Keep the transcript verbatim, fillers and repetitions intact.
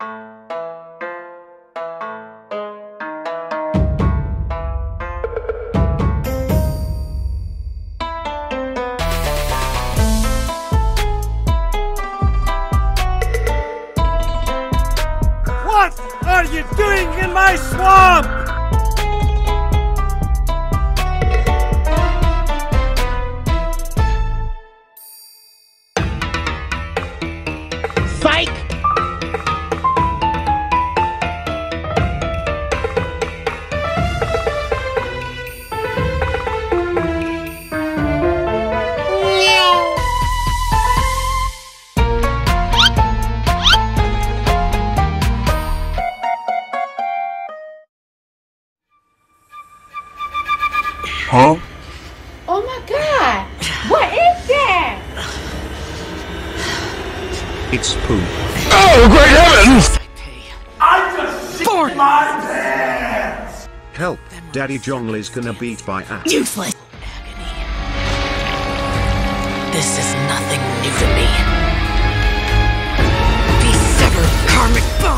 What are you doing in my swamp? Psych! Huh? Oh my God! What is that? It's poo. Oh, great heavens! I just shit my pants! Help! Daddy Zhongli's gonna beat by ass. Useless! Agony. This is nothing new to me. Be severed, karmic bone!